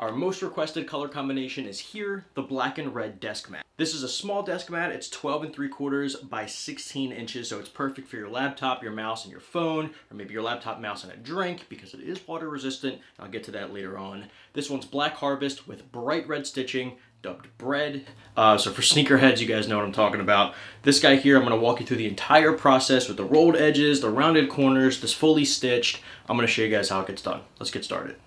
Our most requested color combination is here, the black and red desk mat. This is a small desk mat. It's 12 3/4 by 16 inches, so it's perfect for your laptop, your mouse, and your phone, or maybe your laptop, mouse, and a drink, because it is water resistant. I'll get to that later on. This one's Black Harvest with bright red stitching, dubbed Bread. So for sneakerheads, you guys know what I'm talking about. This guy here, I'm going to walk you through the entire process with the rolled edges, the rounded corners, this fully stitched. I'm going to show you guys how it gets done. Let's get started.